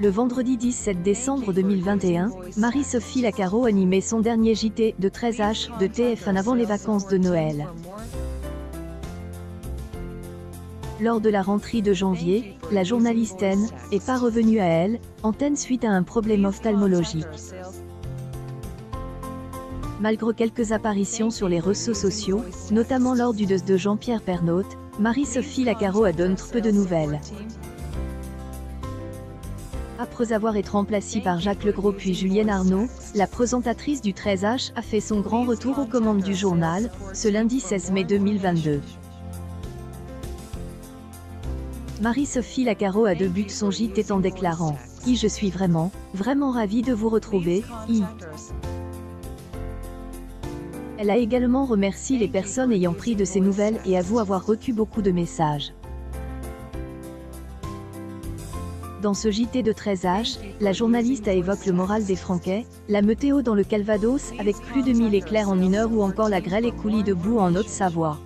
Le vendredi 17 décembre 2021, Marie-Sophie Lacarrau animait son dernier JT de 13h de TF1 avant les vacances de Noël. Lors de la rentrée de janvier, la journaliste n'est pas revenue à elle, antenne suite à un problème ophtalmologique. Malgré quelques apparitions sur les réseaux sociaux, notamment lors du deuil de Jean-Pierre Pernaut, Marie-Sophie Lacarrau a donné peu de nouvelles. Après avoir été remplacée par Jacques Legros puis Julien Arnaud, la présentatrice du 13h a fait son grand retour aux commandes du journal, ce lundi 16 mai 2022. Marie-Sophie Lacarrau a débuté son JT en déclarant « Je suis vraiment, vraiment ravie de vous retrouver, ». Elle a également remercié les personnes ayant pris de ses nouvelles et avoue avoir reçu beaucoup de messages. Dans ce JT de 13h, la journaliste évoque le moral des Franquets, la météo dans le Calvados avec plus de 1000 éclairs en une heure ou encore la grêle et coulis de boue en Haute-Savoie.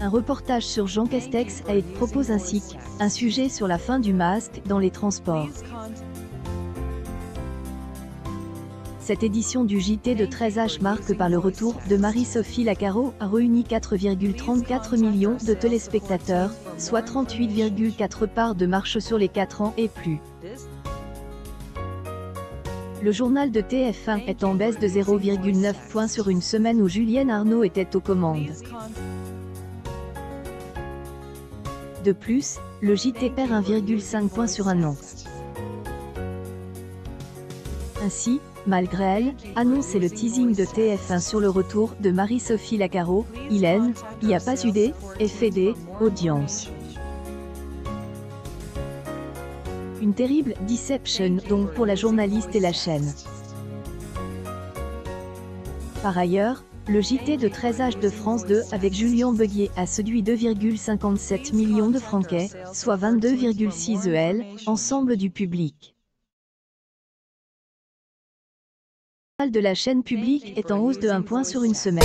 Un reportage sur Jean Castex a été proposé ainsi qu'un sujet sur la fin du masque dans les transports. Cette édition du JT de 13h marque par le retour de Marie-Sophie Lacarrau a réuni 4,34 millions de téléspectateurs, soit 38,4% de marche sur les 4 ans et plus. Le journal de TF1 est en baisse de 0,9 points sur une semaine où Julien Arnaud était aux commandes. De plus, le JT perd 1,5 point sur un an. Ainsi, malgré elle, annonce et le teasing de TF1 sur le retour de Marie-Sophie Lacarrau, Hélène, il n'y a pas eu des effets d'audience. Une terrible déception donc pour la journaliste et la chaîne. Par ailleurs, le JT de 13h de France 2 avec Julien Beguier a séduit 2,57 millions de Franquets, soit 22,6% ensemble du public. Le journal de la chaîne publique est en hausse de 1 point sur une semaine.